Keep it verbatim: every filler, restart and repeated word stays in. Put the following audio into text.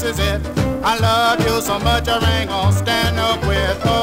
this is it. I love you so much I ain't gonna stand up with.